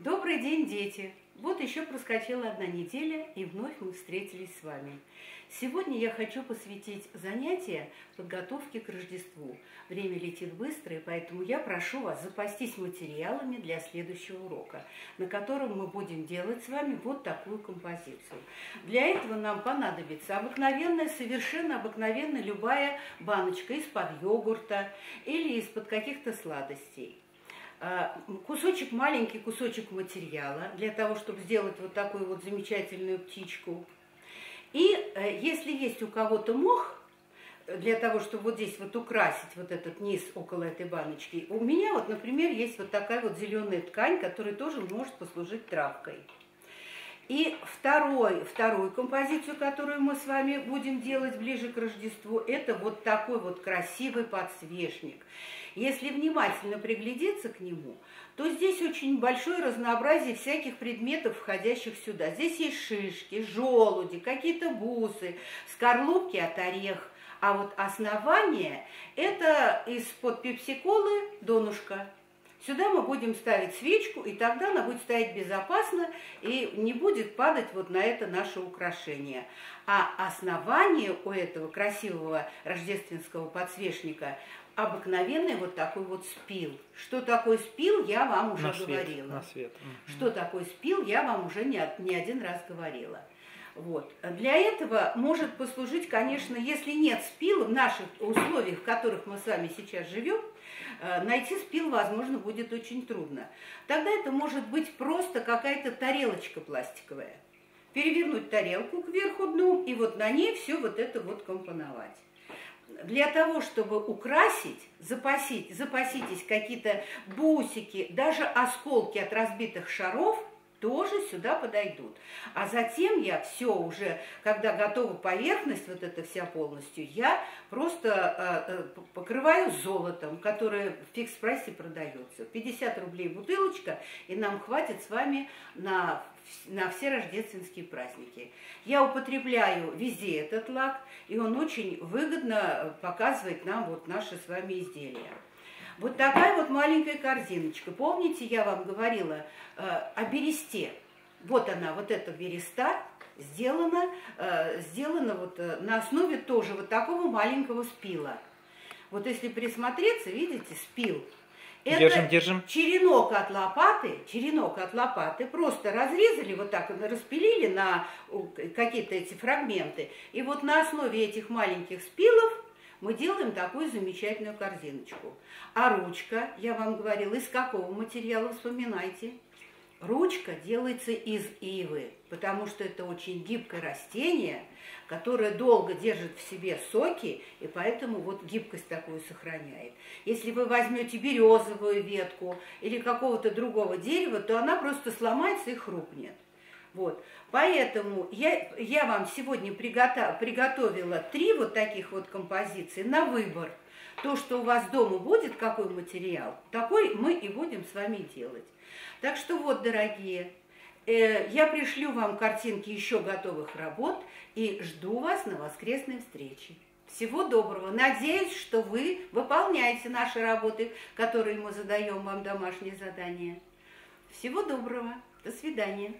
Добрый день, дети! Вот еще проскочила одна неделя, и вновь мы встретились с вами. Сегодня я хочу посвятить занятия подготовке к Рождеству. Время летит быстро, и поэтому я прошу вас запастись материалами для следующего урока, на котором мы будем делать с вами вот такую композицию. Для этого нам понадобится обыкновенная, совершенно обыкновенная любая баночка из-под йогурта или из-под каких-то сладостей. Кусочек, маленький кусочек материала для того, чтобы сделать вот такую вот замечательную птичку. И если есть у кого-то мох, для того, чтобы вот здесь вот украсить вот этот низ около этой баночки, у меня вот, например, есть вот такая вот зеленая ткань, которая тоже может послужить травкой. И вторую композицию, которую мы с вами будем делать ближе к Рождеству, это вот такой вот красивый подсвечник. Если внимательно приглядеться к нему, то здесь очень большое разнообразие всяких предметов, входящих сюда. Здесь есть шишки, желуди, какие-то бусы, скорлупки от орех. А вот основание – это из-под пепсиколы донышко. Сюда мы будем ставить свечку, и тогда она будет стоять безопасно и не будет падать вот на это наше украшение. А основание у этого красивого рождественского подсвечника обыкновенный вот такой вот спил. Что такое спил, я вам уже говорила. На свет. Что такое спил, я вам уже не один раз говорила. Вот. Для этого может послужить, конечно, если нет спила в наших условиях, в которых мы с вами сейчас живем, найти спил, возможно, будет очень трудно. Тогда это может быть просто какая-то тарелочка пластиковая. Перевернуть тарелку кверху дном и вот на ней все вот это вот компоновать. Для того, чтобы украсить, запаситесь какие-то бусики, даже осколки от разбитых шаров, тоже сюда подойдут. А затем я все уже, когда готова поверхность, вот эта вся полностью, я просто покрываю золотом, которое в фикс-прайсе продается. 50 рублей бутылочка, и нам хватит с вами на все рождественские праздники. Я употребляю везде этот лак, и он очень выгодно показывает нам вот наши с вами изделия. Вот такая вот маленькая корзиночка. Помните, я вам говорила о бересте. Вот она, вот эта береста, сделана вот на основе тоже вот такого маленького спила. Вот если присмотреться, видите, спил. Это держим. Черенок от лопаты просто разрезали вот так, распилили на какие-то эти фрагменты. И вот на основе этих маленьких спилов мы делаем такую замечательную корзиночку. А ручка, я вам говорила, из какого материала, вспоминайте? Ручка делается из ивы, потому что это очень гибкое растение, которое долго держит в себе соки, и поэтому вот гибкость такую сохраняет. Если вы возьмете березовую ветку или какого-то другого дерева, то она просто сломается и хрупнет. Вот. Поэтому я вам сегодня приготовила 3 вот таких вот композиции на выбор. То, что у вас дома будет, какой материал, такой мы и будем с вами делать. Так что вот, дорогие, я пришлю вам картинки еще готовых работ и жду вас на воскресной встрече. Всего доброго. Надеюсь, что вы выполняете наши работы, которые мы задаем вам домашние задания. Всего доброго. До свидания.